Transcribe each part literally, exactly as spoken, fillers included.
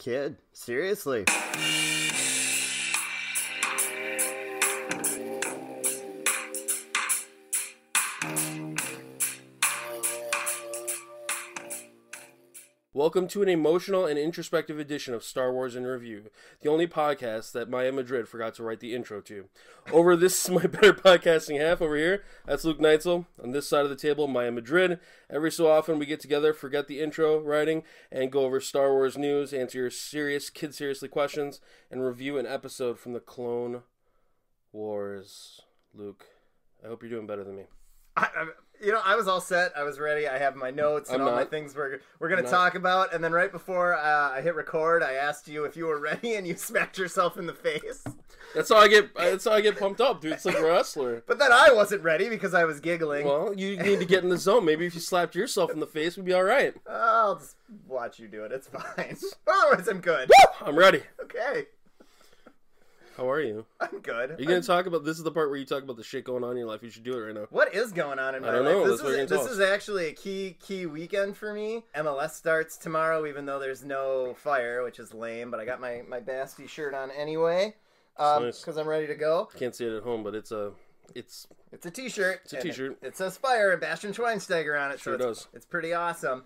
kid. Seriously. Welcome to an emotional and introspective edition of Star Wars in Review, the only podcast that Miah Madrid forgot to write the intro to. Over this is my better podcasting half over here. That's Luke Neitzel. On this side of the table, Miah Madrid. Every so often we get together, forget the intro writing, and go over Star Wars news, answer your serious, kid seriously questions, and review an episode from the Clone Wars. Luke, I hope you're doing better than me. I, I... You know, I was all set. I was ready. I have my notes and I'm all not, my things we're, we're going to talk about. And then right before uh, I hit record, I asked you if you were ready and you smacked yourself in the face. That's how I get That's how I get pumped up, dude. It's like a wrestler. But then I wasn't ready because I was giggling. Well, you need to get in the zone. Maybe if you slapped yourself in the face, we'd be all right. I'll just watch you do it. It's fine. Otherwise, I'm good. Woo! I'm ready. Okay. How are you? I'm good. Are you going to talk about... This is the part where you talk about the shit going on in your life. You should do it right now. What is going on in my life? I don't know. This, is, this is actually a key, key weekend for me. M L S starts tomorrow, even though there's no fire, which is lame. But I got my, my Basti shirt on anyway because um, nice. I'm ready to go. Can't see it at home, but it's a... It's it's a T-shirt. It's a T-shirt. It, it says Fire and Bastian Schweinsteiger on it. Sure so does. It's, it's pretty awesome.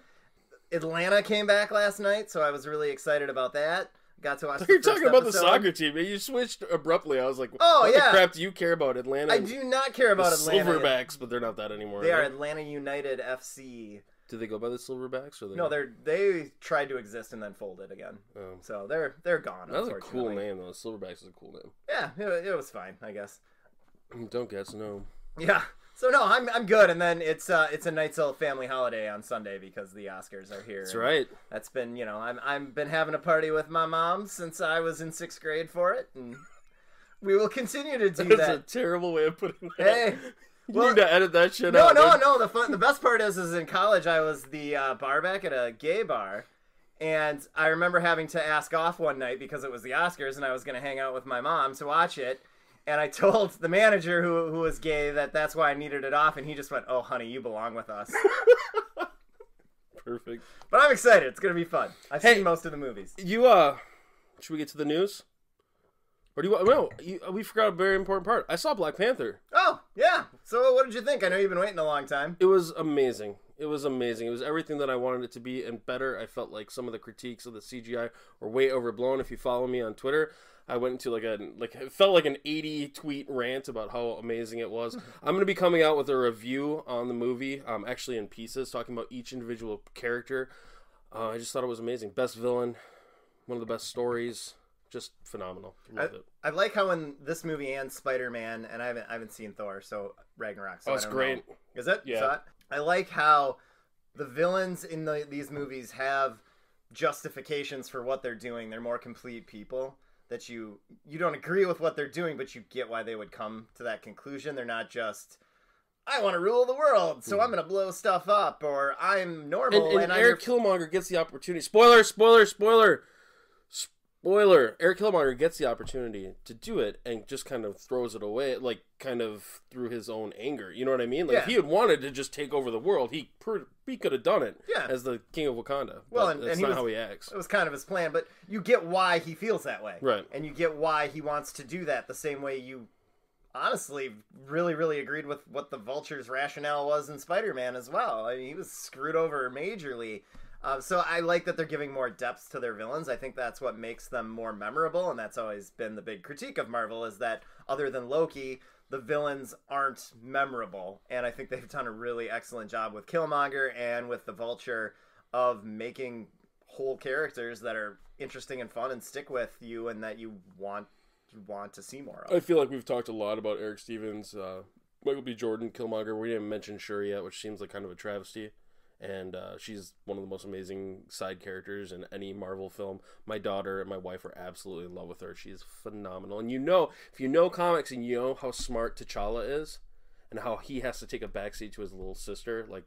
Atlanta came back last night, so I was really excited about that. Got to watch You're talking about episode. The soccer team. You switched abruptly. I was like, oh, what yeah. the crap do you care about Atlanta? I do not care about the Atlanta. Silverbacks, but they're not that anymore. They right? are Atlanta United F C. Do they go by the Silverbacks? Or they no, they're, they tried to exist and then folded again. Oh. So they're they're gone. That's a cool name, though. Silverbacks is a cool name. Yeah, it, it was fine, I guess. Don't guess, no. Yeah. So no, I'm I'm good, and then it's uh it's a Neitzel family holiday on Sunday because the Oscars are here. That's right. That's been you know I'm I'm been having a party with my mom since I was in sixth grade for it, and we will continue to do that. That's a terrible way of putting it. Hey, you well, need to edit that shit no, out. No, no, no. The fun, the best part is, is in college I was the uh, bar back at a gay bar, and I remember having to ask off one night because it was the Oscars, and I was going to hang out with my mom to watch it. And I told the manager, who who was gay, that that's why I needed it off, and he just went, "Oh, honey, you belong with us." Perfect. But I'm excited. It's gonna be fun. I've hey, seen most of the movies. You uh, should we get to the news? Or do you want? No, you, we forgot a very important part. I saw Black Panther. Oh yeah. So what did you think? I know you've been waiting a long time. It was amazing. It was amazing. It was everything that I wanted it to be and better. I felt like some of the critiques of the C G I were way overblown. If you follow me on Twitter, I went into like a like it felt like an eighty tweet rant about how amazing it was. I'm going to be coming out with a review on the movie, um, actually in pieces, talking about each individual character. Uh, I just thought it was amazing. Best villain, one of the best stories, just phenomenal. I, it. I like how in this movie and Spider-Man, and I haven't I haven't seen Thor, so Ragnarok. So oh, it's I don't great. Know. Is it? Yeah. Is I like how the villains in the, these movies have justifications for what they're doing. They're more complete people that you you don't agree with what they're doing, but you get why they would come to that conclusion. They're not just, I want to rule the world, so I'm going to blow stuff up, or I'm normal. And, and, and Eric Killmonger gets the opportunity. Spoiler, spoiler, spoiler, spoiler. Eric Killmonger gets the opportunity to do it and just kind of throws it away, like kind of through his own anger. You know what I mean? Like yeah. If he had wanted to just take over the world, he per he could have done it yeah. as the king of Wakanda. Well, and, that's and he not was, how he acts. It was kind of his plan, but you get why he feels that way. Right. And you get why he wants to do that the same way you honestly really, really agreed with what the Vulture's rationale was in Spider-Man as well. I mean, he was screwed over majorly. Uh, so I like that they're giving more depth to their villains. I think that's what makes them more memorable, and that's always been the big critique of Marvel, is that other than Loki, the villains aren't memorable, and I think they've done a really excellent job with Killmonger and with the Vulture of making whole characters that are interesting and fun and stick with you and that you want you want to see more of. I feel like we've talked a lot about Eric Stevens, uh, Michael B. Jordan, Killmonger. We didn't mention Shuri yet, which seems like kind of a travesty. And uh, she's one of the most amazing side characters in any Marvel film. My daughter and my wife are absolutely in love with her. She is phenomenal. And you know, if you know comics and you know how smart T'Challa is and how he has to take a backseat to his little sister, like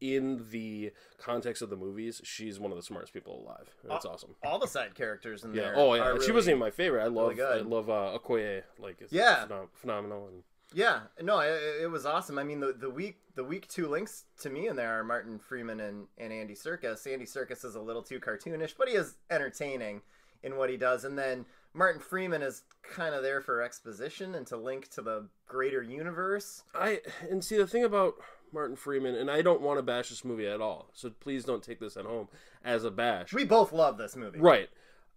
in the context of the movies, she's one of the smartest people alive. That's all, awesome. All the side characters in yeah. there. Oh, yeah. Are she really, wasn't even my favorite. I love, really I love uh, Okoye. Like, it's yeah. phenom phenomenal. And Yeah, no, it, it was awesome. I mean, the the week the week two links to me in there are Martin Freeman and, and Andy Serkis. Andy Serkis is a little too cartoonish, but he is entertaining in what he does. And then Martin Freeman is kind of there for exposition and to link to the greater universe. I and see the thing about Martin Freeman, and I don't want to bash this movie at all, so please don't take this at home as a bash. We both love this movie, right?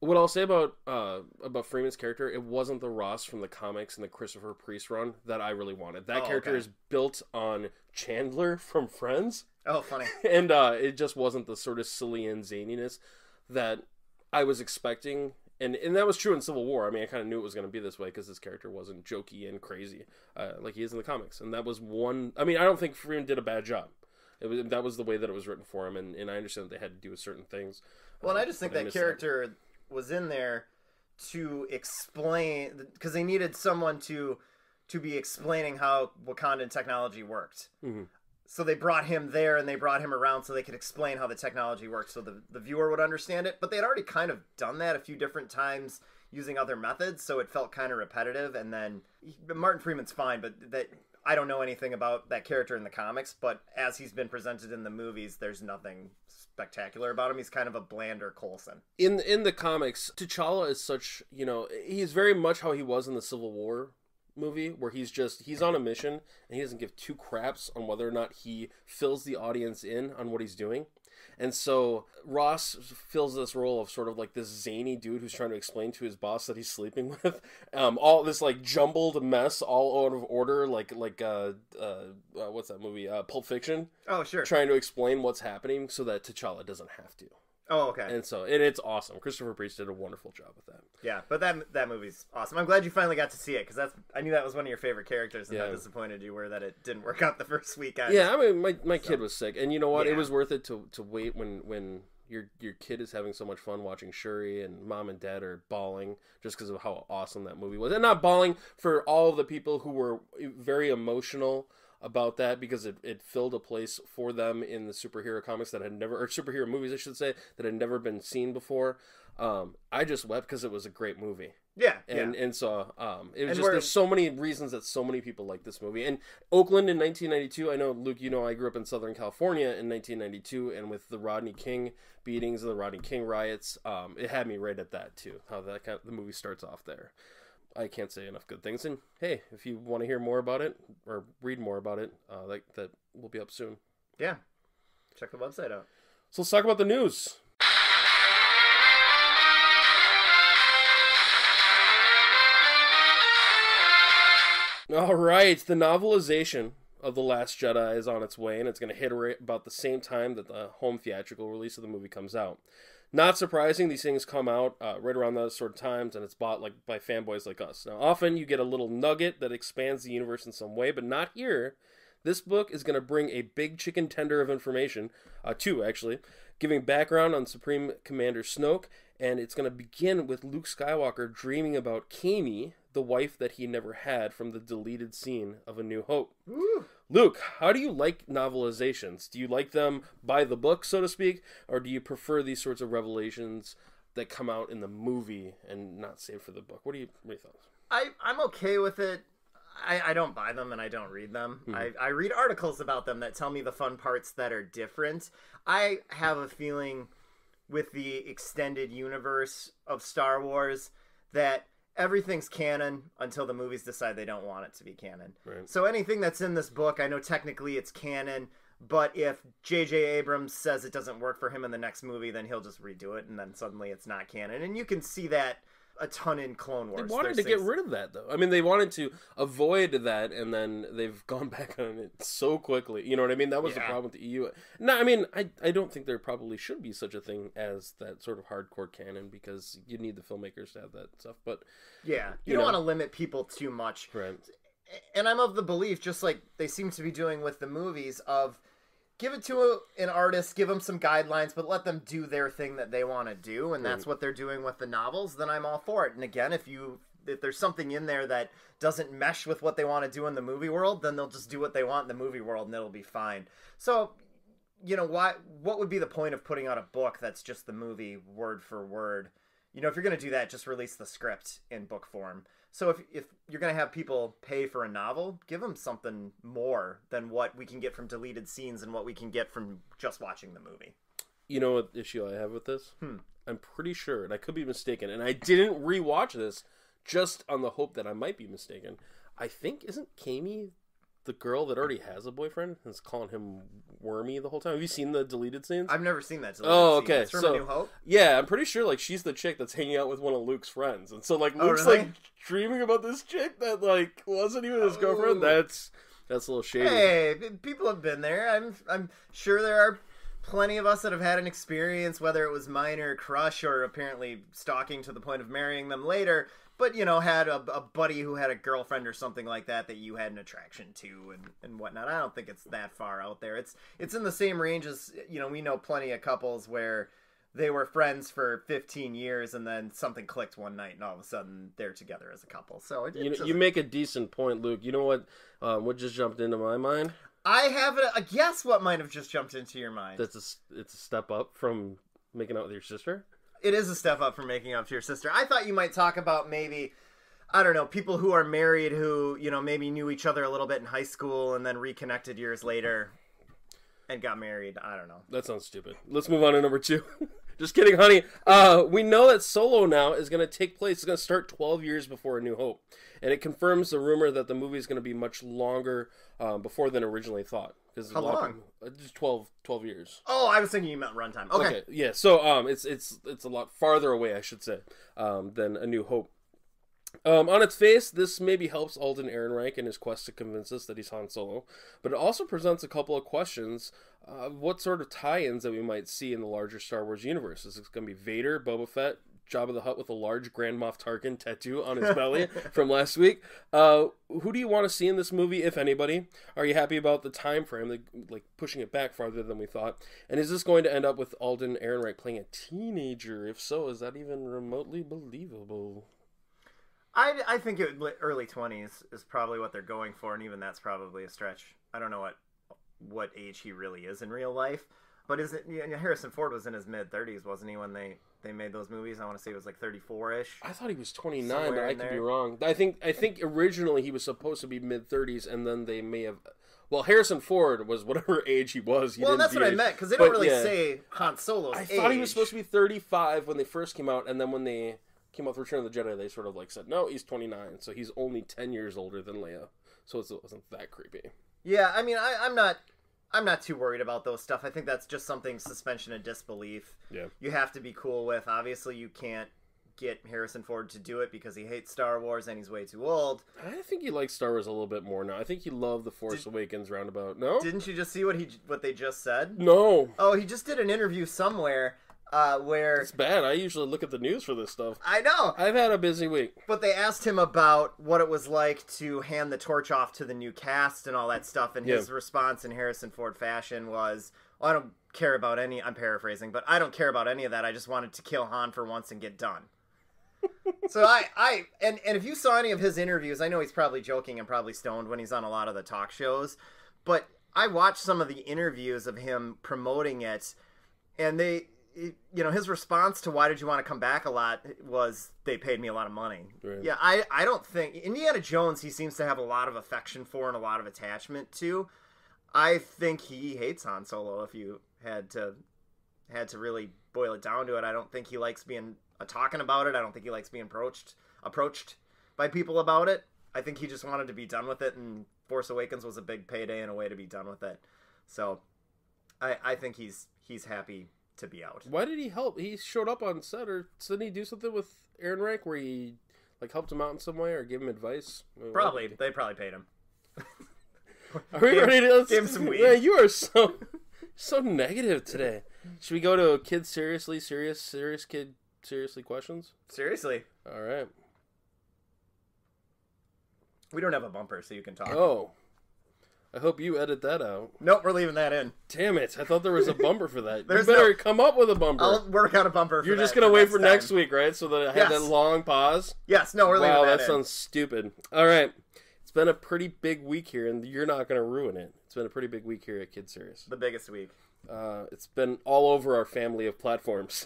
What I'll say about uh, about Freeman's character, it wasn't the Ross from the comics and the Christopher Priest run that I really wanted. That oh, character okay. is built on Chandler from Friends. Oh, funny. And uh, it just wasn't the sort of silly and zaniness that I was expecting. And and that was true in Civil War. I mean, I kind of knew it was going to be this way because this character wasn't jokey and crazy uh, like he is in the comics. And that was one... I mean, I don't think Freeman did a bad job. It was, that was the way that it was written for him, and, and I understand that they had to do with certain things. Well, um, and I just think that character... That. was in there to explain, because they needed someone to to be explaining how Wakandan technology worked. Mm-hmm. So they brought him there and they brought him around so they could explain how the technology worked so the, the viewer would understand it. But they had already kind of done that a few different times using other methods, so it felt kind of repetitive. And then Martin Freeman's fine, but that I don't know anything about that character in the comics, but as he's been presented in the movies, there's nothing spectacular about him. He's kind of a blander Coulson. In in the comics, T'Challa is such, you know, he's very much how he was in the Civil War movie, where he's just, he's on a mission, and he doesn't give two craps on whether or not he fills the audience in on what he's doing. And so Ross fills this role of sort of like this zany dude who's trying to explain to his boss that he's sleeping with um, all this like jumbled mess, all out of order, like like uh, uh, what's that movie? Uh, Pulp Fiction. Oh, sure. Trying to explain what's happening so that T'Challa doesn't have to. Oh, okay. And so it, it's awesome. Christopher Priest did a wonderful job with that. Yeah, but that that movie's awesome. I'm glad you finally got to see it, because that's I knew that was one of your favorite characters, and yeah. how disappointed you were that it didn't work out the first weekend. Yeah, I mean, my, my so. kid was sick, and you know what? Yeah. It was worth it to, to wait when, when your your kid is having so much fun watching Shuri, and mom and dad are bawling just because of how awesome that movie was. And not bawling for all the people who were very emotional about that, because it, it filled a place for them in the superhero comics that had never, or superhero movies, I should say, that had never been seen before. Um, I just wept because it was a great movie. Yeah. And yeah. and so um, it was and just, there's so many reasons that so many people like this movie. And Oakland in nineteen ninety-two, I know, Luke, you know, I grew up in Southern California in nineteen ninety-two, and with the Rodney King beatings and the Rodney King riots, um, it had me right at that too, how that kind of, the movie starts off there. I can't say enough good things. And hey, if you want to hear more about it or read more about it, uh, like that will be up soon. Yeah. Check the website out. So let's talk about the news. All right. The novelization of The Last Jedi is on its way, and it's going to hit about the same time that the home theatrical release of the movie comes out. Not surprising, these things come out uh, right around those sort of times, and it's bought like by fanboys like us. Now, often you get a little nugget that expands the universe in some way, but not here. This book is going to bring a big chicken tender of information, uh, two actually, giving background on Supreme Commander Snoke, and it's going to begin with Luke Skywalker dreaming about Kamie, the wife that he never had, from the deleted scene of A New Hope. Woo. Luke, how do you like novelizations? Do you like them by the book, so to speak, or do you prefer these sorts of revelations that come out in the movie and not saved for the book? What do you, what do you think? I, I'm okay with it. I, I don't buy them and I don't read them. Mm-hmm. I, I read articles about them that tell me the fun parts that are different. I have a feeling with the extended universe of Star Wars that everything's canon until the movies decide they don't want it to be canon. Right. So anything that's in this book, I know technically it's canon, but if J J Abrams says it doesn't work for him in the next movie, then he'll just redo it, and then suddenly it's not canon. And you can see that a ton in Clone Wars. They wanted There's to things... get rid of that, though. I mean, they wanted to avoid that, and then they've gone back on it so quickly. You know what I mean? That was yeah. the problem with the E U. No, I mean, I, I don't think there probably should be such a thing as that sort of hardcore canon, because you need the filmmakers to have that stuff. But yeah, you, you don't know. want to limit people too much. Right. And I'm of the belief, just like they seem to be doing with the movies, of give it to a, an artist, give them some guidelines, but let them do their thing that they want to do, and that's what they're doing with the novels, then I'm all for it. And again, if you if there's something in there that doesn't mesh with what they want to do in the movie world, then they'll just do what they want in the movie world, and it'll be fine. So, you know, why, what would be the point of putting out a book that's just the movie word for word? you know, if you're going to do that, just release the script in book form. So if, if you're going to have people pay for a novel, give them something more than what we can get from deleted scenes and what we can get from just watching the movie. You know what issue I have with this? Hmm. I'm pretty sure, and I could be mistaken, and I didn't rewatch this just on the hope that I might be mistaken. I think, isn't Kamey the girl that already has a boyfriend and is calling him Wormy the whole time? Have you seen the deleted scenes? I've never seen that deleted oh, okay. scene. It's from so, A New Hope? Yeah, I'm pretty sure like she's the chick that's hanging out with one of Luke's friends. And so like Luke's oh, really? like dreaming about this chick that like wasn't even his oh. girlfriend. That's that's a little shady. Hey, people have been there. I'm I'm sure there are plenty of us that have had an experience, whether it was minor crush or apparently stalking to the point of marrying them later, but, you know, had a, a buddy who had a girlfriend or something like that that you had an attraction to and, and whatnot. I don't think it's that far out there. It's it's in the same range as, you know, we know plenty of couples where they were friends for fifteen years and then something clicked one night and all of a sudden they're together as a couple. So it, you, it you make a decent point, Luke. You know what, uh, what just jumped into my mind? I have a, a guess what might have just jumped into your mind. That's a, it's a step up from making out with your sister? It is a step up from making out with your sister. I thought you might talk about maybe, I don't know, people who are married who, you know, maybe knew each other a little bit in high school and then reconnected years later and got married. I don't know. That sounds stupid. Let's move on to number two. Just kidding, honey. Uh, we know that Solo now is going to take place. It's going to start twelve years before A New Hope. And it confirms the rumor that the movie is going to be much longer uh, before than originally thought. How long? Of, just twelve, twelve years. Oh, I was thinking you meant runtime. Okay. okay. Yeah, so um, it's it's it's a lot farther away, I should say, um, than A New Hope. Um, on its face, this maybe helps Alden Ehrenreich in his quest to convince us that he's Han Solo, but it also presents a couple of questions of uh, what sort of tie-ins that we might see in the larger Star Wars universe. Is it going to be Vader, Boba Fett, Jabba the Hutt with a large Grand Moff Tarkin tattoo on his belly from last week? Uh, who do you want to see in this movie, if anybody? Are you happy about the time frame, like, like pushing it back farther than we thought? And is this going to end up with Alden Ehrenreich playing a teenager? If so, is that even remotely believable? I, I think it would, early twenties is probably what they're going for, and even that's probably a stretch. I don't know what what age he really is in real life, but is it, you know, Harrison Ford was in his mid thirties, wasn't he, when they... They made those movies. I want to say it was like thirty-four-ish. I thought he was twenty-nine, but I could be wrong. I think I think originally he was supposed to be mid thirties, and then they may have... Well, Harrison Ford was whatever age he was. He well, that's what age. I meant, because they but, don't really yeah. say Han Solo's I age. Thought he was supposed to be thirty-five when they first came out, and then when they came out with Return of the Jedi, they sort of like said, no, he's twenty-nine, so he's only ten years older than Leia. So it wasn't that creepy. Yeah, I mean, I, I'm not... I'm not too worried about those stuff. I think that's just something suspension of disbelief. Yeah. You have to be cool with. Obviously, you can't get Harrison Ford to do it because he hates Star Wars and he's way too old. I think he likes Star Wars a little bit more now. I think he loved The Force did, Awakens roundabout. No? Didn't you just see what he what they just said? No. Oh, he just did an interview somewhere uh, where... It's bad. I usually look at the news for this stuff. I know. I've had a busy week. But they asked him about what it was like to hand the torch off to the new cast and all that stuff, and yeah. his response in Harrison Ford fashion was, well, I don't care about any... I'm paraphrasing, but I don't care about any of that. I just wanted to kill Han for once and get done. So I... I and, and if you saw any of his interviews, I know he's probably joking and probably stoned when he's on a lot of the talk shows, but I watched some of the interviews of him promoting it, and they... you know, his response to why did you want to come back a lot was they paid me a lot of money. Right. Yeah, I, I don't think... Indiana Jones, he seems to have a lot of affection for and a lot of attachment to. I think he hates Han Solo if you had to had to really boil it down to it. I don't think he likes being uh, talking about it. I don't think he likes being approached, approached by people about it. I think he just wanted to be done with it, and Force Awakens was a big payday and a way to be done with it. So I, I think he's he's happy... to be out. Why did he help? He showed up on set, or didn't he do something with Ehrenreich where he like helped him out in some way or gave him advice? Probably. They probably paid him. Are we ready to give him some weed? Yeah, you are so so negative today. Should we go to kids seriously, serious, serious kid seriously questions? Seriously. All right. We don't have a bumper, so you can talk. Oh. I hope you edit that out. Nope, we're leaving that in. Damn it. I thought there was a bumper for that. You better no... come up with a bumper. I'll work out a bumper for You're that just going to wait for time. Next week, right? So that I yes. had that long pause? Yes. No, we're leaving wow, that Wow, that in. Sounds stupid. All right. It's been a pretty big week here, and you're not going to ruin it. It's been a pretty big week here at Kid Series. The biggest week. Uh, it's been all over our family of platforms.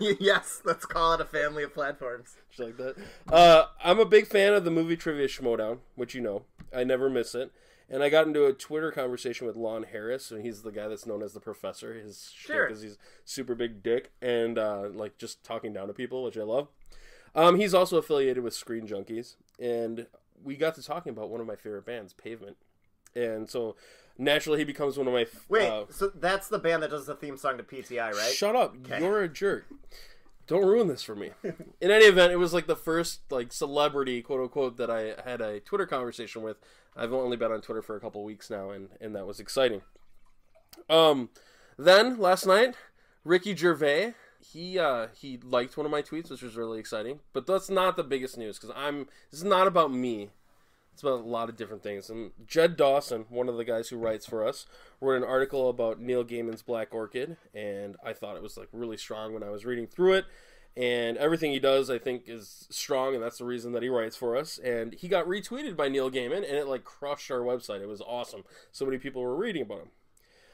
Yes, let's call it a family of platforms. Just like that. Uh, I'm a big fan of the movie Trivia Schmodown, which you know. I never miss it. And I got into a Twitter conversation with Lon Harris, and he's the guy that's known as the Professor. His sure. shtick is he's super big dick and uh, like just talking down to people, which I love. Um, he's also affiliated with Screen Junkies, and we got to talking about one of my favorite bands, Pavement. And so naturally he becomes one of my... F Wait, uh, so that's the band that does the theme song to P T I, right? Shut up. Okay. You're a jerk. Don't ruin this for me. In any event, it was like the first like celebrity, quote-unquote, that I had a Twitter conversation with. I've only been on Twitter for a couple weeks now, and, and that was exciting. Um, Then, last night, Ricky Gervais... He uh, he liked one of my tweets, which was really exciting. But that's not the biggest news, because I'm... This is not about me. It's about a lot of different things. And Jed Dawson, one of the guys who writes for us, wrote an article about Neil Gaiman's Black Orchid, and I thought it was like really strong when I was reading through it. And everything he does, I think, is strong, and that's the reason that he writes for us. And he got retweeted by Neil Gaiman, and it like crushed our website. It was awesome. So many people were reading about him.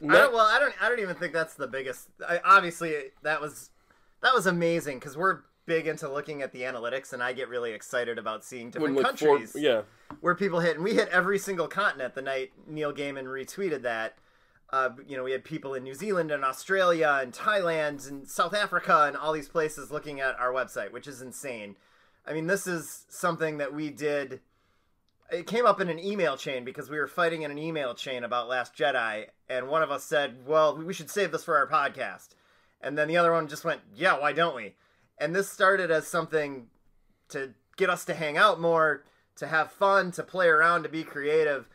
Not... I don't, well, I don't. I don't even think that's the biggest. I, obviously, that was. That was amazing, because we're big into looking at the analytics, and I get really excited about seeing different when, like, countries four, yeah. where people hit. And we hit every single continent the night Neil Gaiman retweeted that. Uh, you know, we had people in New Zealand and Australia and Thailand and South Africa and all these places looking at our website, which is insane. I mean, this is something that we did. It came up in an email chain, because we were fighting in an email chain about Last Jedi, and one of us said, well, we should save this for our podcast. And then the other one just went, yeah, why don't we? And this started as something to get us to hang out more, to have fun, to play around, to be creative,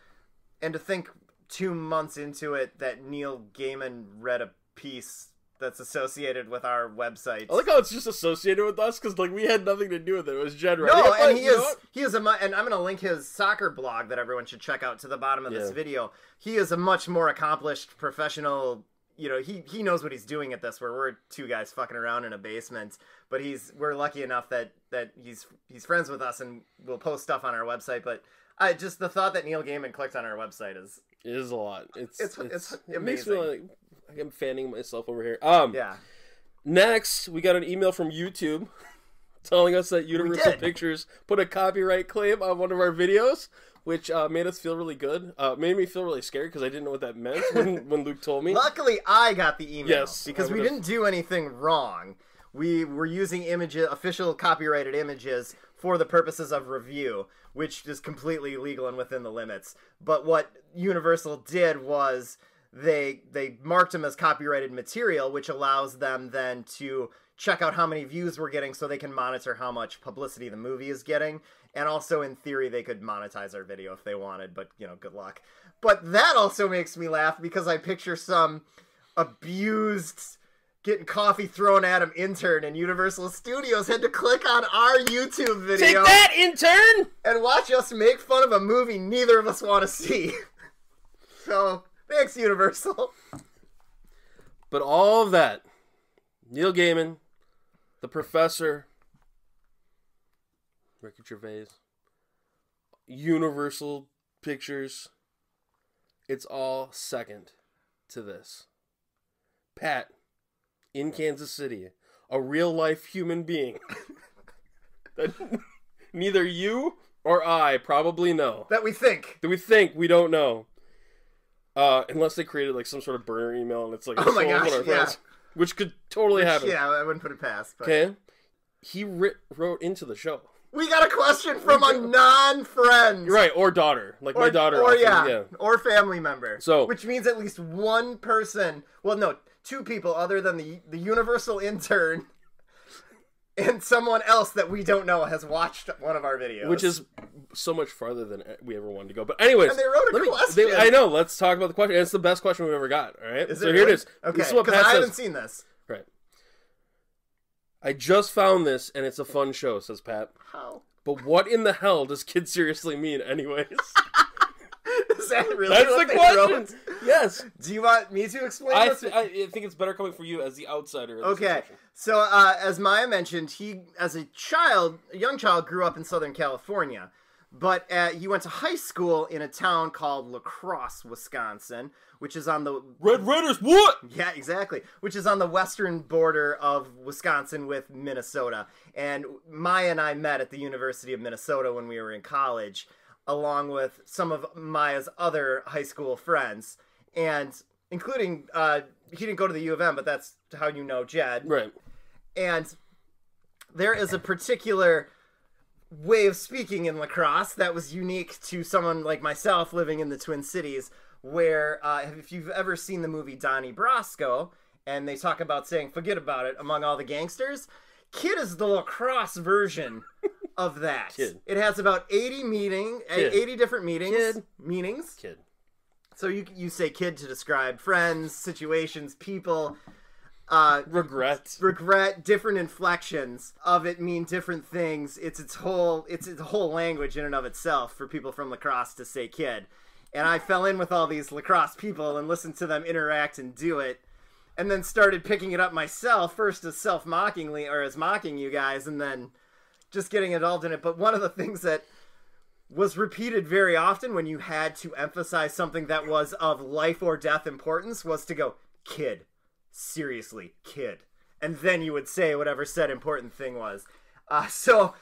and to think two months into it that Neil Gaiman read a piece that's associated with our website. I like how it's just associated with us, because like we had nothing to do with it. It was Jed. Right? No, and like, he is know? he is a and I'm going to link his soccer blog that everyone should check out to the bottom of yeah. this video. He is a much more accomplished professional. You know, he, he knows what he's doing at this, where we're two guys fucking around in a basement, but he's, we're lucky enough that, that he's, he's friends with us and we'll post stuff on our website. But I just, the thought that Neil Gaiman clicked on our website is, it is a lot. It's, it's, it's, it's it makes me like, like I'm fanning myself over here. Um, yeah. Next we got an email from YouTube telling us that Universal Pictures put a copyright claim on one of our videos, which uh, made us feel really good. Uh, made me feel really scared, because I didn't know what that meant when, when Luke told me. Luckily, I got the email. Yes, because we didn't do anything wrong. We were using images, official copyrighted images, for the purposes of review, which is completely legal and within the limits. But what Universal did was they they marked them as copyrighted material, which allows them then to check out how many views we're getting, so they can monitor how much publicity the movie is getting. And also, in theory, they could monetize our video if they wanted, but, you know, good luck. But that also makes me laugh, because I picture some abused, getting coffee thrown at him intern in Universal Studios had to click on our YouTube video. Take that, intern! And watch us make fun of a movie neither of us want to see. So, thanks, Universal. But all of that, Neil Gaiman, the Professor... Ricky Gervais, Universal Pictures, it's all second to this. Pat, in Kansas City, a real-life human being that neither you or I probably know. That we think. That we think we don't know. Uh, unless they created like some sort of burner email and it's like, oh my gosh, yeah. friends, which could totally which, happen. Yeah, I wouldn't put it past. But... Okay. He writ wrote into the show. We got a question from a non-friend. Right, or daughter. Like or, my daughter. Or, yeah, yeah, or family member. So, which means at least one person, well, no, two people other than the, the Universal intern and someone else that we don't know has watched one of our videos. Which is so much farther than we ever wanted to go. But anyways. And they wrote a question. Me, they, I know. Let's talk about the question. It's the best question we've ever got. All right. Is so it here really? It is. Okay, this is what Pat says. I haven't seen this. Right. I just found this, and it's a fun show, says Pat. How? But what in the hell does kid seriously mean anyways? Is that really That's what the they question. Wrote? Yes. Do you want me to explain I this? Th I think it's better coming from you as the outsider. Of okay. This so, uh, as Maya mentioned, he, as a child, a young child, grew up in Southern California. But uh, he went to high school in a town called La Crosse, Wisconsin, which is on the... Red Raiders, what? Yeah, exactly. Which is on the western border of Wisconsin with Minnesota. And Miah and I met at the University of Minnesota when we were in college, along with some of Maya's other high school friends. And including... Uh, he didn't go to the U of M, but that's how you know Jed. Right. And there is a particular... way of speaking in La Crosse that was unique to someone like myself living in the Twin Cities, where uh, if you've ever seen the movie Donnie Brasco, and they talk about saying, forget about it, among all the gangsters, Kid is the La Crosse version of that. Kid. It has about eighty meaning, Kid. eighty different meanings. Kid. Meanings. Kid. So you, you say kid to describe friends, situations, people, Uh, regret, regret, different inflections of it mean different things. It's its whole, it's its whole language in and of itself for people from La Crosse to say kid. And I fell in with all these La Crosse people and listened to them interact and do it, and then started picking it up myself, first as self-mockingly or as mocking you guys, and then just getting involved in it. But one of the things that was repeated very often when you had to emphasize something that was of life or death importance was to go kid. Seriously, kid. And then you would say whatever said important thing was. Uh, so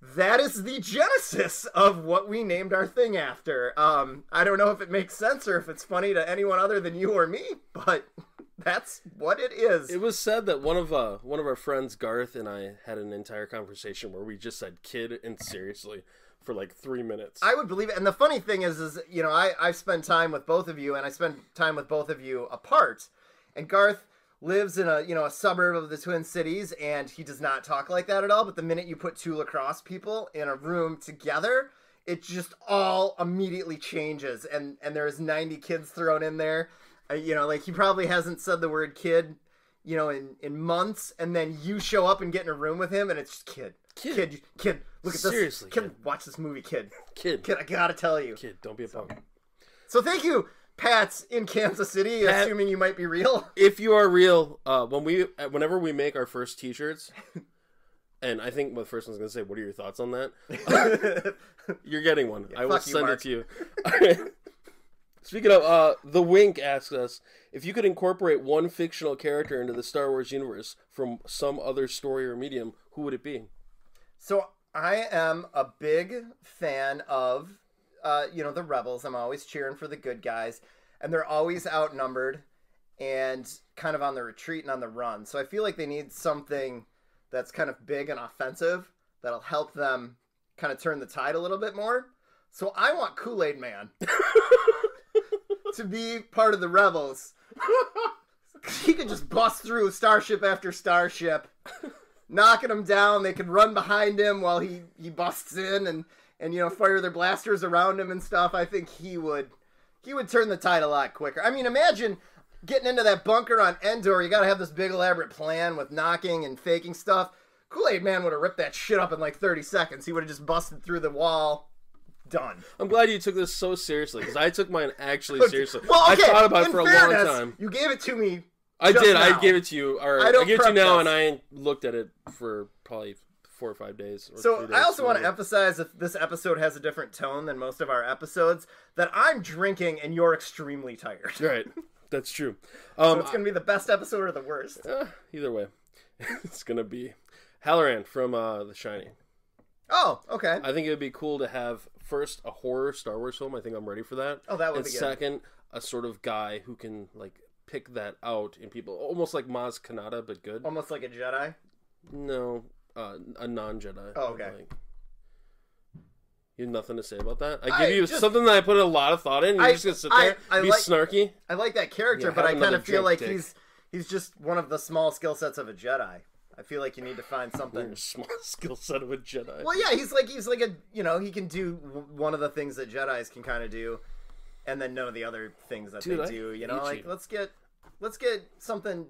that is the genesis of what we named our thing after. Um, I don't know if it makes sense or if it's funny to anyone other than you or me, but that's what it is. It was said that one of uh, one of our friends, Garth, and I had an entire conversation where we just said kid and seriously for like three minutes. I would believe it. And the funny thing is, is you know, I, I spend time with both of you, and I spend time with both of you apart. And Garth lives in a, you know, a suburb of the Twin Cities, and he does not talk like that at all. But the minute you put two La Crosse people in a room together, it just all immediately changes. And, and there's ninety kids thrown in there. Uh, you know, like, he probably hasn't said the word kid, you know, in, in months. And then you show up and get in a room with him, and it's just kid. Kid. Kid. Kid. Look at this. Seriously, kid. Kid. Watch this movie, kid. Kid. Kid, I gotta tell you. Kid, don't be a punk. So, so thank you. Pat's in Kansas City, Pat, assuming you might be real. If you are real, uh, when we, whenever we make our first T-shirts, and I think the first one's going to say, what are your thoughts on that? You're getting one. Yeah, I will send you, it to you. All right. Speaking of, uh, The Wink asks us, if you could incorporate one fictional character into the Star Wars universe from some other story or medium, who would it be? So I am a big fan of... Uh, you know, the rebels. I'm always cheering for the good guys, and they're always outnumbered and kind of on the retreat and on the run. So I feel like they need something that's kind of big and offensive that'll help them kind of turn the tide a little bit more. So I want Kool-Aid Man to be part of the rebels. He could just bust through starship after starship, knocking them down. They could run behind him while he, he busts in and And, you know, fire their blasters around him and stuff. I think he would he would turn the tide a lot quicker. I mean, imagine getting into that bunker on Endor. You got to have this big elaborate plan with knocking and faking stuff. Kool-Aid Man would have ripped that shit up in like thirty seconds. He would have just busted through the wall. Done. I'm glad you took this so seriously, because I took mine actually seriously. Well, okay. I thought about in it for fairness, a long time. You gave it to me. I did. Now. I gave it to you. Or, I, don't I gave it to you now, us. And I looked at it for probably... four or five days. Or so days I also want to emphasize, if this episode has a different tone than most of our episodes, that I'm drinking and you're extremely tired. Right. That's true. Um, so it's going to be the best episode or the worst. Uh, either way. It's going to be Halloran from uh, The Shining. Oh, okay. I think it would be cool to have, first, a horror Star Wars film. I think I'm ready for that. Oh, that would and be good. Second, a sort of guy who can like pick that out in people. Almost like Maz Kanata, but good. Almost like a Jedi? No. Uh, a non-Jedi. Oh, okay. Like, you have nothing to say about that? I give I you just, something that I put a lot of thought in, and I, you're just going to sit there I, I be like, snarky? I like that character, yeah, but I kind of feel like dick. he's he's just one of the small skill sets of a Jedi. I feel like you need to find something. Ooh, small skill set of a Jedi. Well, yeah, he's like, he's like a, you know, he can do one of the things that Jedis can kind of do, and then none of the other things that Dude, they I do, you know? Like, you. let's get, let's get something...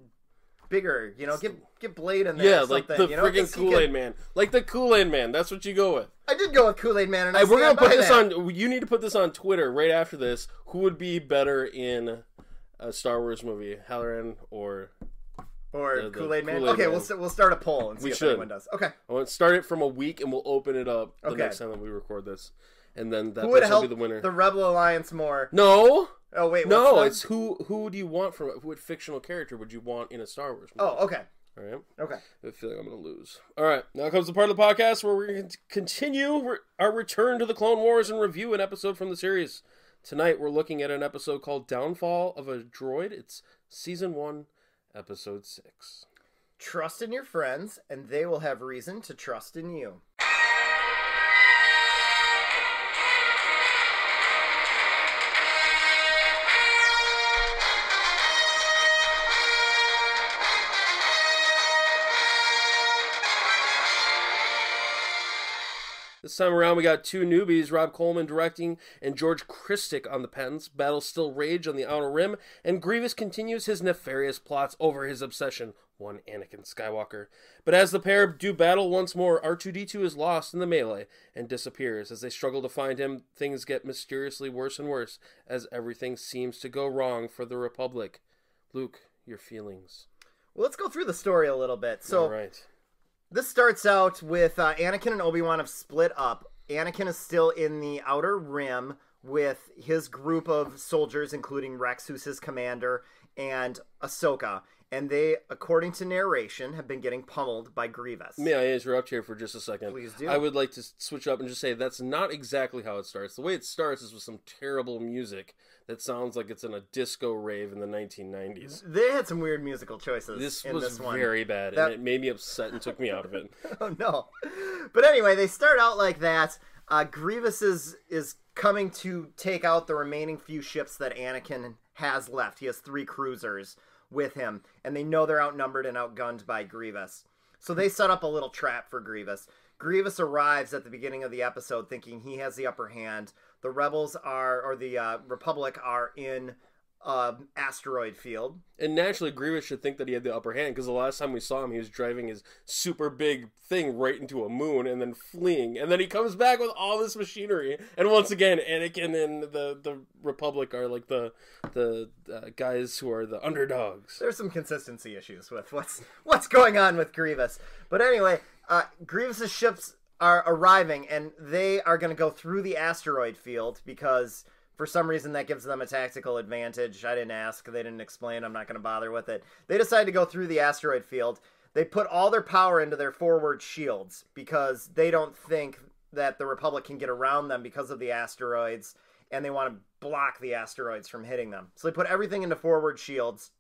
bigger, you know, get get Blade in there. Yeah, or like the you know? freaking Kool-Aid can... Man. Like the Kool-Aid Man. That's what you go with. I did go with Kool-Aid Man, and I. Hey, we're gonna put this that. on. You need to put this on Twitter right after this. Who would be better in a Star Wars movie, Halloran or or the, the Kool-Aid Man? Kool-Aid okay, Man. we'll st we'll start a poll and see we if should. anyone does. Okay, I want to start it from a week, and we'll open it up the okay. next time that we record this. and then that person will be the winner. The Rebel Alliance more? No. Oh wait, what's no. That? It's who who do you want from what fictional character would you want in a Star Wars movie? Oh, okay. All right. Okay. I feel like I'm going to lose. All right. Now comes the part of the podcast where we're going to continue our return to the Clone Wars and review an episode from the series. Tonight, we're looking at an episode called Downfall of a Droid. It's Season one, Episode six. Trust in your friends, and they will have reason to trust in you. This time around, we got two newbies, Rob Coleman directing and George Christick on the pens. Battles still rage on the Outer Rim, and Grievous continues his nefarious plots over his obsession, one Anakin Skywalker. But as the pair do battle once more, R two D two is lost in the melee and disappears. As they struggle to find him, things get mysteriously worse and worse, as everything seems to go wrong for the Republic. Luke, your feelings. Well, let's go through the story a little bit. So, all right. This starts out with uh, Anakin and Obi-Wan have split up. Anakin is still in the Outer Rim with his group of soldiers, including Rex, who's his commander, and Ahsoka. And they, according to narration, have been getting pummeled by Grievous. May I interrupt here for just a second? Please do. I would like to switch up and just say that's not exactly how it starts. The way it starts is with some terrible music that sounds like it's in a disco rave in the nineteen nineties. They had some weird musical choices. This in was this one. very bad, that... and it made me upset and took me out of it. Oh, no. But anyway, they start out like that. Uh, Grievous is, is coming to take out the remaining few ships that Anakin has left. He has three cruisers with him, and they know they're outnumbered and outgunned by Grievous. So they set up a little trap for Grievous. Grievous arrives at the beginning of the episode thinking he has the upper hand. The rebels are, or the uh, Republic are in uh, asteroid field. And naturally, Grievous should think that he had the upper hand, because the last time we saw him, he was driving his super big thing right into a moon and then fleeing. And then he comes back with all this machinery. And once again, Anakin and the, the Republic are like the the uh, guys who are the underdogs. There's some consistency issues with what's, what's going on with Grievous. But anyway, uh, Grievous's ships are arriving, and they are going to go through the asteroid field because... for some reason, that gives them a tactical advantage. I didn't ask. They didn't explain. I'm not going to bother with it. They decide to go through the asteroid field. They put all their power into their forward shields because they don't think that the Republic can get around them because of the asteroids, and they want to block the asteroids from hitting them. So they put everything into forward shields,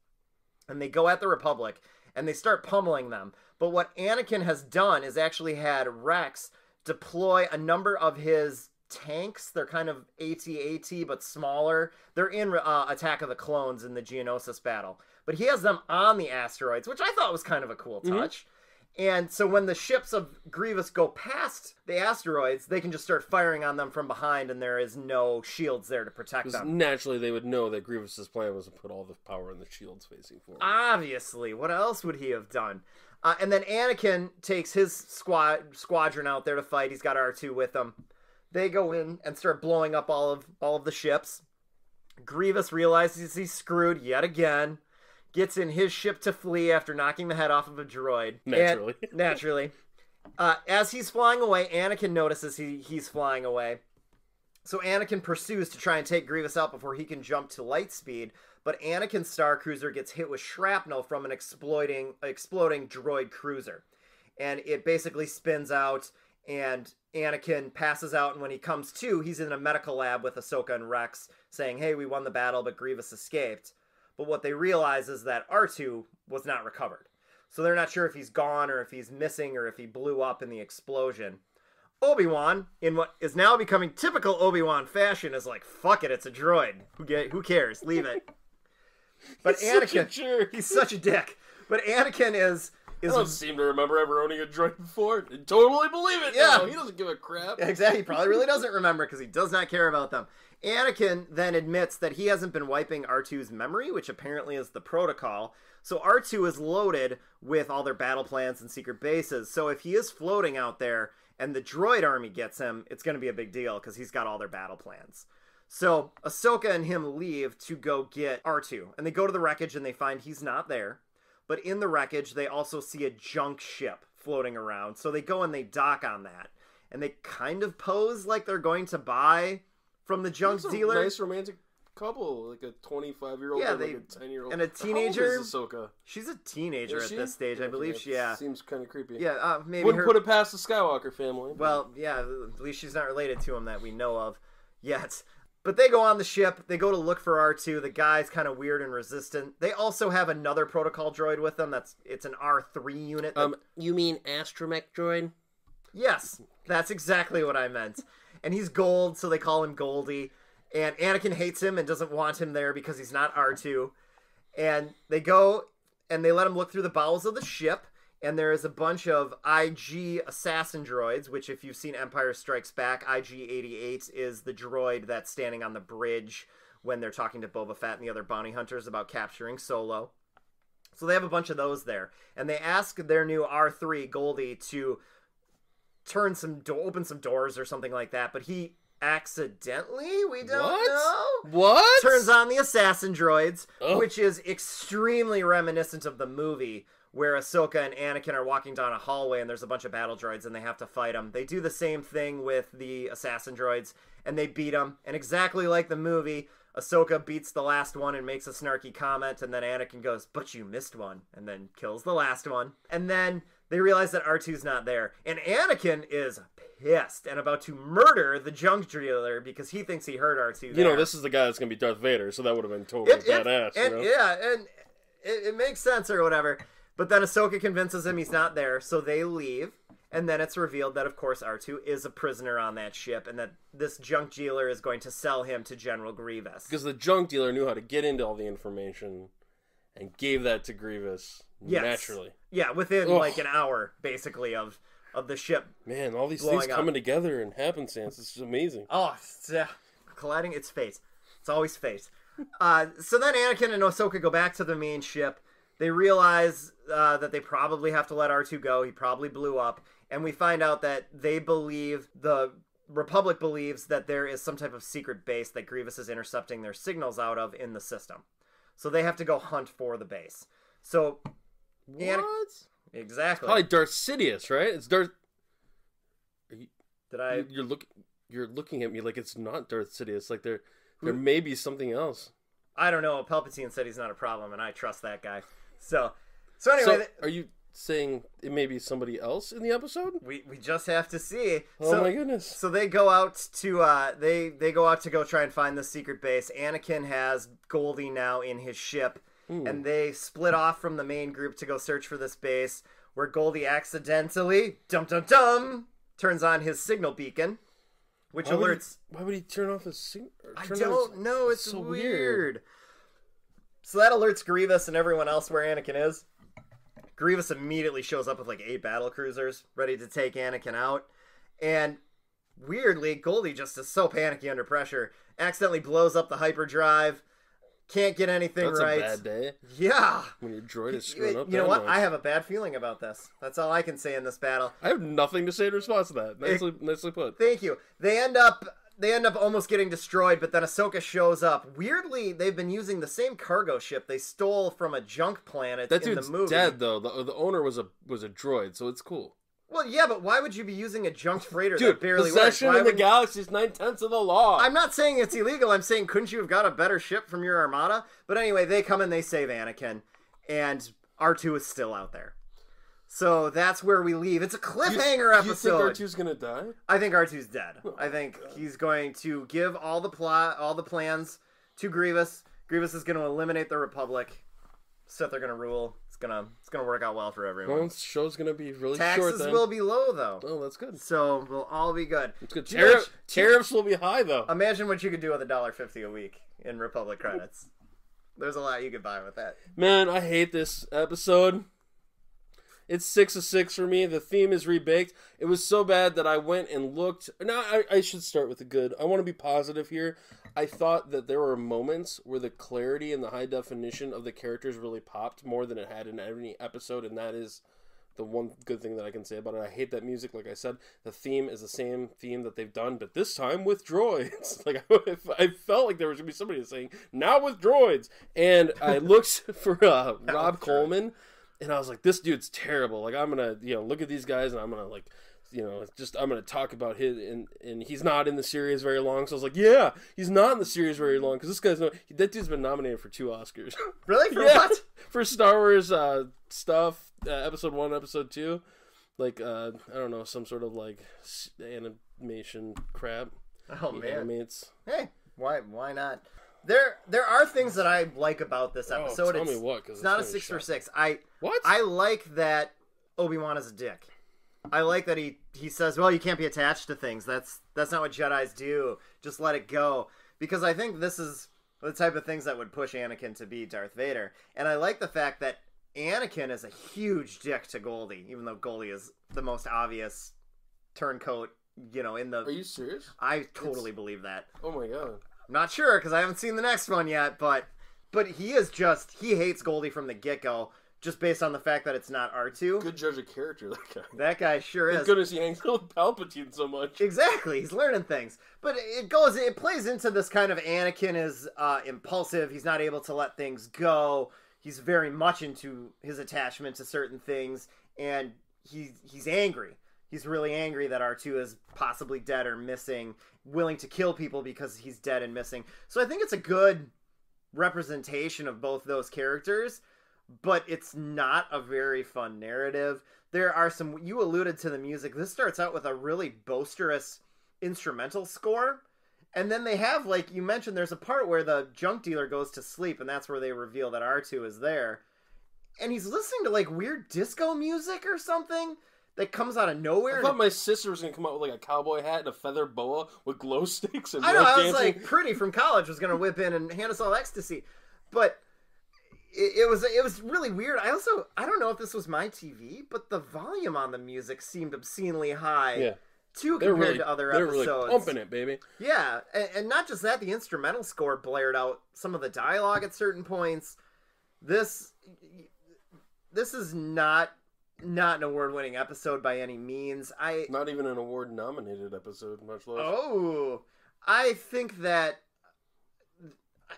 and they go at the Republic, and they start pummeling them. But what Anakin has done is actually had Rex deploy a number of his... tanks. They're kind of A T A T, but smaller. They're in uh, Attack of the Clones in the Geonosis battle. But he has them on the asteroids, which I thought was kind of a cool touch. Mm-hmm. And so when the ships of Grievous go past the asteroids, they can just start firing on them from behind, and there is no shields there to protect them. Naturally, they would know that Grievous's plan was to put all the power in the shields facing forward. Obviously. What else would he have done? Uh, and then Anakin takes his squad squadron out there to fight. He's got R two with him. They go in and start blowing up all of all of the ships. Grievous realizes he's screwed yet again. Gets in his ship to flee after knocking the head off of a droid. Naturally. And, naturally. Uh, as he's flying away, Anakin notices he, he's flying away. So Anakin pursues to try and take Grievous out before he can jump to light speed. But Anakin's Star Cruiser gets hit with shrapnel from an exploding, exploding droid cruiser. And it basically spins out, and Anakin passes out, and when he comes to, he's in a medical lab with Ahsoka and Rex saying, hey, we won the battle, but Grievous escaped. But what they realize is that R two was not recovered. So they're not sure if he's gone or if he's missing or if he blew up in the explosion. Obi-Wan, in what is now becoming typical Obi-Wan fashion, is like, fuck it, it's a droid. Who, get, who cares? Leave it. But he's Anakin, such a jerk. He's such a dick. But Anakin is... I don't seem to remember ever owning a droid before. I totally believe it. Yeah. No, he doesn't give a crap. Exactly. He probably really doesn't remember because he does not care about them. Anakin then admits that he hasn't been wiping R two's memory, which apparently is the protocol. So R two is loaded with all their battle plans and secret bases. So if he is floating out there and the droid army gets him, it's going to be a big deal because he's got all their battle plans. So Ahsoka and him leave to go get R two. And they go to the wreckage and they find he's not there. But in the wreckage, they also see a junk ship floating around. So they go and they dock on that. and they kind of pose like they're going to buy from the junk That's dealer. A nice romantic couple, like a twenty-five year old yeah, and they, like a ten year old and a teenager. Ahsoka? She's a teenager she? at this stage, yeah, I believe. Yeah, she, yeah, seems kind of creepy. Yeah, uh, maybe wouldn't her... put it past the Skywalker family. Well, yeah, at least she's not related to him that we know of yet. But they go on the ship. They go to look for R two. The guy's kind of weird and resistant. They also have another protocol droid with them. That's it's an R three unit. That... Um, you mean astromech droid? Yes, that's exactly what I meant. And he's gold, so they call him Goldie. And Anakin hates him and doesn't want him there because he's not R two. And they go and they let him look through the bowels of the ship. And there is a bunch of I G assassin droids, which if you've seen Empire Strikes Back, I G eighty-eight is the droid that's standing on the bridge when they're talking to Boba Fett and the other bounty hunters about capturing Solo. So they have a bunch of those there. And they ask their new R three, Goldie, to turn some do- open some doors or something like that. But he accidentally, we don't what? know. What? Turns on the assassin droids, oh. which is extremely reminiscent of the movie, where Ahsoka and Anakin are walking down a hallway and there's a bunch of battle droids and they have to fight them. They do the same thing with the assassin droids and they beat them. And exactly like the movie, Ahsoka beats the last one and makes a snarky comment, and then Anakin goes, "But you missed one," and then kills the last one. And then they realize that R two's not there. And Anakin is pissed and about to murder the junk dealer because he thinks he heard R two there. You know, this is the guy that's going to be Darth Vader, so that would have been totally it, badass. It, and, you know? Yeah, and it, it makes sense or whatever. But then Ahsoka convinces him he's not there, so they leave. And then it's revealed that, of course, R two is a prisoner on that ship and that this junk dealer is going to sell him to General Grievous. Because the junk dealer knew how to get into all the information and gave that to Grievous yes. naturally. Yeah, within Ugh. like an hour, basically, of, of the ship. Man, all these things coming up. together in happenstance. It's just amazing. Oh, it's, uh, colliding. It's fate. It's always fate. uh, so then Anakin and Ahsoka go back to the main ship. They realize uh, that they probably have to let R two go. He probably blew up. And we find out that they believe, the Republic believes, that there is some type of secret base that Grievous is intercepting their signals out of in the system. So they have to go hunt for the base. So... What? Ana- exactly. It's probably Darth Sidious, right? It's Darth... Are you... Did I... You're, look... You're looking at me like it's not Darth Sidious. Like there, there Who... may be something else. I don't know. Palpatine said he's not a problem, and I trust that guy. So, so anyway, so th- are you saying it may be somebody else in the episode? We we just have to see. Oh so, my goodness! So they go out to uh, they they go out to go try and find the secret base. Anakin has Goldie now in his ship, mm. and they split off from the main group to go search for this base, where Goldie accidentally dum dum dum turns on his signal beacon, which why alerts. Would he, why would he turn off his signal? I don't his, know. It's so weird. weird. So that alerts Grievous and everyone else where Anakin is. Grievous immediately shows up with like eight battle cruisers ready to take Anakin out. And weirdly, Goldie just is so panicky under pressure. Accidentally blows up the hyperdrive. Can't get anything That's right. That's a bad day. Yeah. When your droid is screwing you, up. You know what? Much. I have a bad feeling about this. That's all I can say in this battle. I have nothing to say in response to that. Nicely, it, nicely put. Thank you. They end up... They end up almost getting destroyed, but then Ahsoka shows up. Weirdly, they've been using the same cargo ship they stole from a junk planet in the movie. That dude's dead, though. The, the owner was a was a droid, so it's cool. Well, yeah, but why would you be using a junk freighter Dude, that barely works? Dude, possession in the you... galaxy is nine-tenths of the law. I'm not saying it's illegal. I'm saying couldn't you have got a better ship from your armada? But anyway, they come and they save Anakin, and R two is still out there. So that's where we leave. It's a cliffhanger you, episode. You think R two's gonna die? I think R two's dead. Oh, I think God. he's going to give all the plot, all the plans to Grievous. Grievous is gonna eliminate the Republic. Sith are gonna rule. It's gonna, it's gonna work out well for everyone. Well, the show's gonna be really Taxes short. Taxes will be low though. Oh, that's good. So we'll all be good. It's good. Tariff, tariffs will be high though. Imagine what you could do with a dollar fifty a week in Republic credits. There's a lot you could buy with that. Man, I hate this episode. It's six of six for me. The theme is rebaked. It was so bad that I went and looked. No, I, I should start with the good. I want to be positive here. I thought that there were moments where the clarity and the high definition of the characters really popped more than it had in any episode, and that is the one good thing that I can say about it. I hate that music. Like I said, the theme is the same theme that they've done, but this time with droids. Like I felt like there was going to be somebody saying, now with droids. And I looked for uh, Rob Coleman. And I was like, this dude's terrible. Like, I'm going to, you know, look at these guys and I'm going to, like, you know, just I'm going to talk about his, and and he's not in the series very long. So I was like, yeah, he's not in the series very long because this guy's no, that dude's been nominated for two Oscars. Really? For yeah. what? For Star Wars uh, stuff, uh, episode one, episode two, like uh, I don't know, some sort of like animation crap. Oh he man, animates. Hey, why why not? There, there are things that I like about this episode. Oh, tell it's, me what, 'cause it's not a six shot. for six. I what? I like that Obi-Wan is a dick. I like that he he says, "Well, you can't be attached to things. That's that's not what Jedis do. Just let it go." Because I think this is the type of things that would push Anakin to be Darth Vader. And I like the fact that Anakin is a huge dick to Goldie, even though Goldie is the most obvious turncoat. You know, in the are you serious? I totally it's... believe that. Oh my god. I'm not sure because I haven't seen the next one yet, but but he is just he hates Goldie from the get-go, just based on the fact that it's not R two. Good judge of character, that guy. That guy sure is. As good as he hangs out with Palpatine so much. Exactly, he's learning things, but it goes it plays into this kind of Anakin is uh, impulsive. He's not able to let things go. He's very much into his attachment to certain things, and he he's angry. He's really angry that R two is possibly dead or missing, willing to kill people because he's dead and missing. So I think it's a good representation of both those characters, but it's not a very fun narrative. There are some, you alluded to the music. This starts out with a really boisterous instrumental score. And then they have, like you mentioned, there's a part where the junk dealer goes to sleep, and that's where they reveal that R two is there. And he's listening to like weird disco music or something. That comes out of nowhere. I thought my sister was going to come out with like a cowboy hat and a feather boa with glow sticks. And I know, I was like, Pretty from college was going to whip in and hand us all ecstasy. But it, it was it was really weird. I also, I don't know if this was my T V, but the volume on the music seemed obscenely high. Yeah. Too, compared really, to other they're episodes. They're really pumping it, baby. Yeah, and, and not just that, the instrumental score blared out some of the dialogue at certain points. This, this is not... Not an award-winning episode by any means. I Not even an award-nominated episode, much less. Oh! I think that...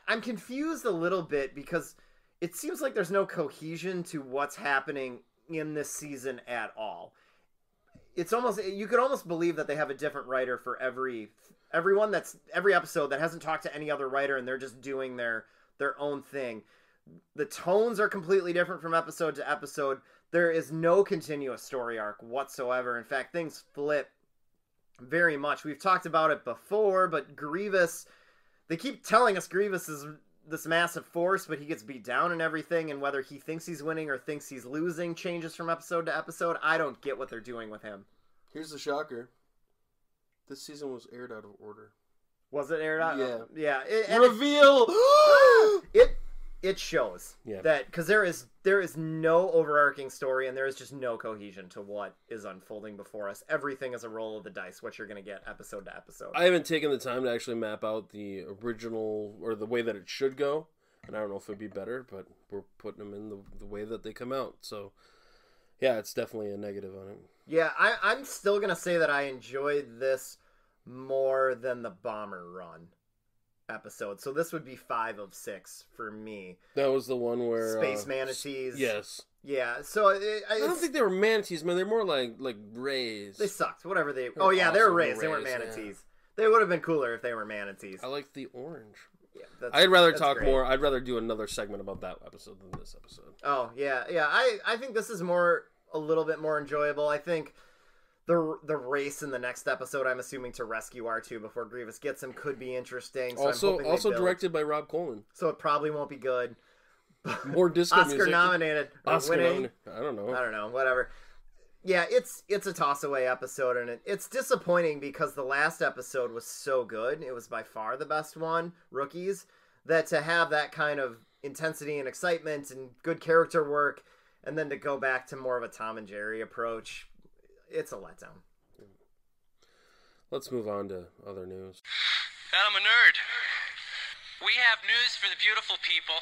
I'm confused a little bit because it seems like there's no cohesion to what's happening in this season at all. It's almost... You could almost believe that they have a different writer for every everyone that's... Every episode that hasn't talked to any other writer and they're just doing their, their own thing. The tones are completely different from episode to episode. There is no continuous story arc whatsoever. In fact, things flip very much. We've talked about it before, but Grievous, they keep telling us Grievous is this massive force, but he gets beat down and everything, and whether he thinks he's winning or thinks he's losing changes from episode to episode. I don't get what they're doing with him. Here's the shocker. This season was aired out of order. Was it aired out? Yeah. Yeah. It, and Reveal! it... It shows yeah. that because there is there is no overarching story and there is just no cohesion to what is unfolding before us. Everything is a roll of the dice, what you're going to get episode to episode. I haven't taken the time to actually map out the original or the way that it should go. And I don't know if it'd be better, but we're putting them in the, the way that they come out. So, yeah, it's definitely a negative on it. Yeah, I, I'm still going to say that I enjoyed this more than the Bomber Run episode, so this would be five of six for me. That was the one where space uh, manatees. Yes, yeah. So it, I don't think they were manatees, man. They're more like like rays. They sucked. Whatever they. They're oh yeah, awesome. They were rays. rays. They weren't manatees. Yeah. They would have been cooler if they were manatees. I like the orange. Yeah, that's, I'd rather that's talk great. more. I'd rather do another segment about that episode than this episode. Oh yeah, yeah. I I think this is more a little bit more enjoyable. I think. The the race in the next episode, I'm assuming, to rescue R two before Grievous gets him could be interesting. So also I'm also directed by Rob Coleman. So it probably won't be good. More disco Oscar music. Nominated. Oscar winning. Nominated. I don't know. I don't know. Whatever. Yeah, it's it's a toss-away episode, and it, it's disappointing because the last episode was so good. It was by far the best one, Rookies, that to have that kind of intensity and excitement and good character work, and then to go back to more of a Tom and Jerry approach... It's a letdown. Let's move on to other news. I'm a nerd. We have news for the beautiful people.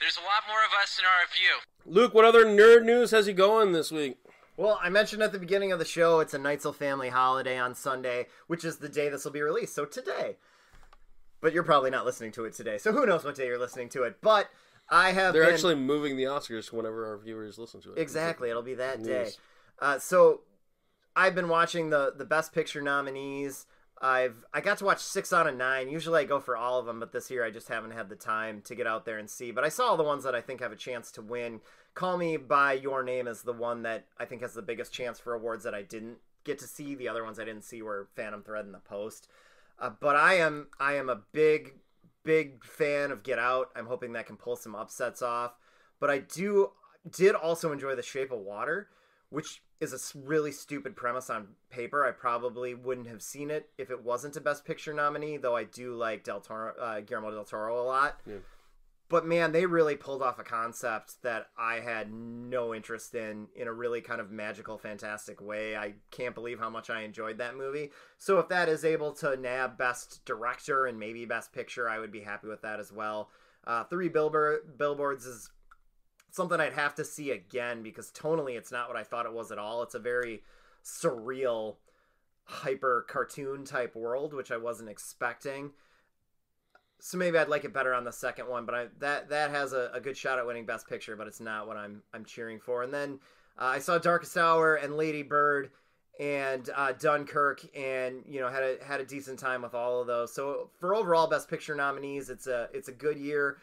There's a lot more of us in our review. Luke, what other nerd news has you going this week? Well, I mentioned at the beginning of the show, it's a Neitzel family holiday on Sunday, which is the day this will be released, so today. But you're probably not listening to it today, so who knows what day you're listening to it. But I have They're been... actually moving the Oscars whenever our viewers listen to it. Exactly, it'll be that news. day. Uh, so I've been watching the the Best Picture nominees. I've I got to watch six out of nine. Usually I go for all of them, but this year I just haven't had the time to get out there and see. But I saw all the ones that I think have a chance to win. Call Me by Your Name is the one that I think has the biggest chance for awards that I didn't get to see. The other ones I didn't see were Phantom Thread and The Post. Uh, but I am I am a big, big fan of Get Out. I'm hoping that can pull some upsets off. But I do did also enjoy The Shape of Water, which is a really stupid premise on paper. I probably wouldn't have seen it if it wasn't a Best Picture nominee, though I do like Del Toro, uh, Guillermo del Toro a lot. Yeah. But, man, they really pulled off a concept that I had no interest in, in a really kind of magical, fantastic way. I can't believe how much I enjoyed that movie. So if that is able to nab Best Director and maybe Best Picture, I would be happy with that as well. Uh, Three Billboard, Billboards is something I'd have to see again, because tonally it's not what I thought it was at all. It's a very surreal, hyper cartoon type world, which I wasn't expecting. So maybe I'd like it better on the second one, but I, that that has a, a good shot at winning Best Picture, but it's not what I'm I'm cheering for. And then uh, I saw Darkest Hour and Lady Bird and uh, Dunkirk, and you know had a had a decent time with all of those. So for overall Best Picture nominees, it's a it's a good year.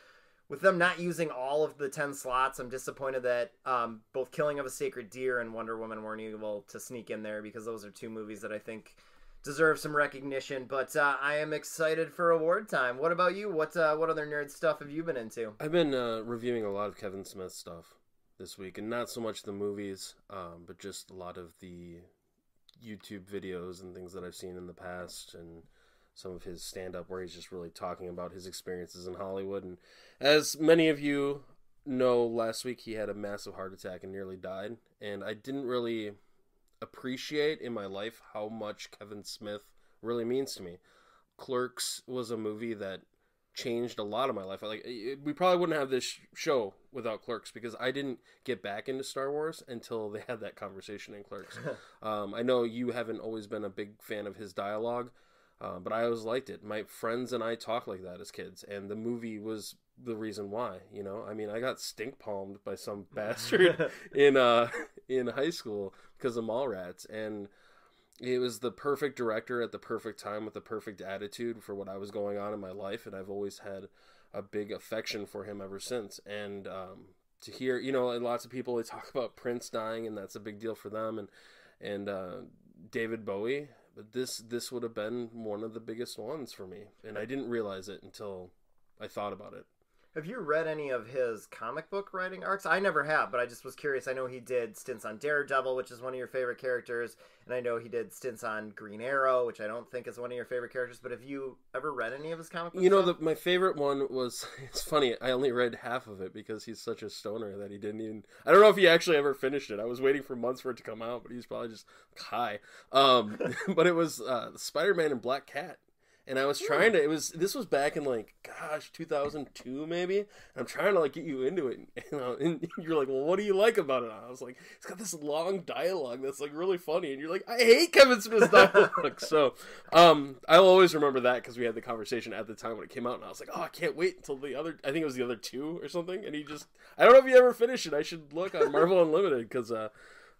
With them not using all of the ten slots, I'm disappointed that um, both Killing of a Sacred Deer and Wonder Woman weren't able to sneak in there, because those are two movies that I think deserve some recognition. But uh, I am excited for award time. What about you? What uh, what other nerd stuff have you been into? I've been uh, reviewing a lot of Kevin Smith stuff this week, and not so much the movies, um, but just a lot of the YouTube videos and things that I've seen in the past, and some of his stand-up where he's just really talking about his experiences in Hollywood. And as many of you know, last week he had a massive heart attack and nearly died. And I didn't really appreciate in my life how much Kevin Smith really means to me. Clerks was a movie that changed a lot of my life. Like, we probably wouldn't have this show without Clerks, because I didn't get back into Star Wars until they had that conversation in Clerks. um, I know you haven't always been a big fan of his dialogue, Uh, but I always liked it. My friends and I talked like that as kids, and the movie was the reason why, you know? I mean, I got stink palmed by some bastard in uh in high school because of Mallrats, and it was the perfect director at the perfect time with the perfect attitude for what I was going on in my life, and I've always had a big affection for him ever since. And um, to hear, you know, and lots of people, they talk about Prince dying, and that's a big deal for them, and, and uh, David Bowie. But this this would have been one of the biggest ones for me, and I didn't realize it until I thought about it. Have you read any of his comic book writing arcs? I never have, but I just was curious. I know he did stints on Daredevil, which is one of your favorite characters, and I know he did stints on Green Arrow, which I don't think is one of your favorite characters, but have you ever read any of his comic books? You know, the, my favorite one was, it's funny, I only read half of it because he's such a stoner that he didn't even, I don't know if he actually ever finished it. I was waiting for months for it to come out, but he's probably just high. Um, but it was uh, Spider-Man and Black Cat. And I was trying to, it was, this was back in like, gosh, two thousand two maybe. And I'm trying to like get you into it. And, uh, and you're like, well, what do you like about it? And I was like, it's got this long dialogue that's like really funny. And you're like, I hate Kevin Smith's dialogue. So um, I'll always remember that, because we had the conversation at the time when it came out. And I was like, oh, I can't wait until the other, I think it was the other two or something. And he just, I don't know if he ever finished it. I should look on Marvel Unlimited, because uh,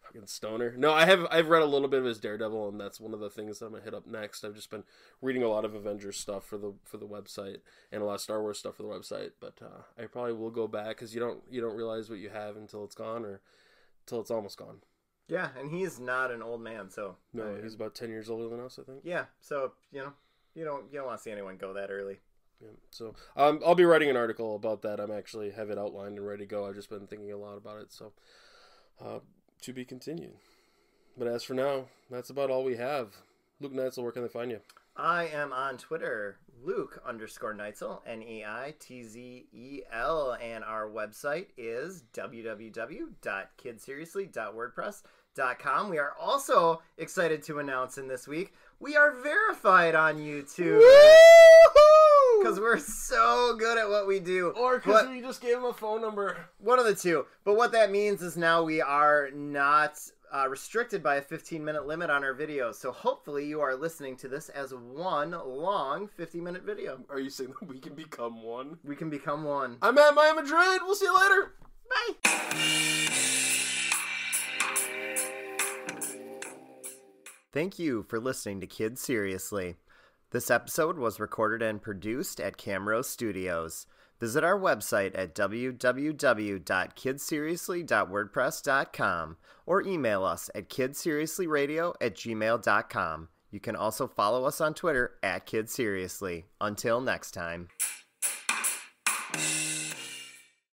fucking stoner. No, I have I've read a little bit of his Daredevil, and that's one of the things that I'm gonna hit up next. I've just been reading a lot of Avengers stuff for the for the website, and a lot of Star Wars stuff for the website. But uh, I probably will go back, because you don't you don't realize what you have until it's gone, or until it's almost gone. Yeah, and he's not an old man, so no, uh, he's about ten years older than us, I think. Yeah, so you know you don't you don't want to see anyone go that early. Yeah, so um, I'll be writing an article about that. I'm actually have it outlined and ready to go. I've just been thinking a lot about it, so. Uh, To be continued. But as for now, that's about all we have. Luke Neitzel, where can they find you? I am on Twitter, Luke underscore Neitzel, N E I T Z E L, and our website is w w w dot kid seriously dot wordpress dot com. We are also excited to announce in this week, we are verified on YouTube. Woo-hoo! Because we're so good at what we do. Or because we just gave them a phone number. One of the two. But what that means is now we are not uh, restricted by a fifteen-minute limit on our videos. So hopefully you are listening to this as one long fifty-minute video. Are you saying that we can become one? We can become one. I'm at Miah Madrid. We'll see you later. Bye. Thank you for listening to Kids Seriously. This episode was recorded and produced at Camrose Studios. Visit our website at w w w dot kids seriously dot wordpress dot com or email us at kids seriously radio at gmail dot com. You can also follow us on Twitter at Kids Seriously. Until next time.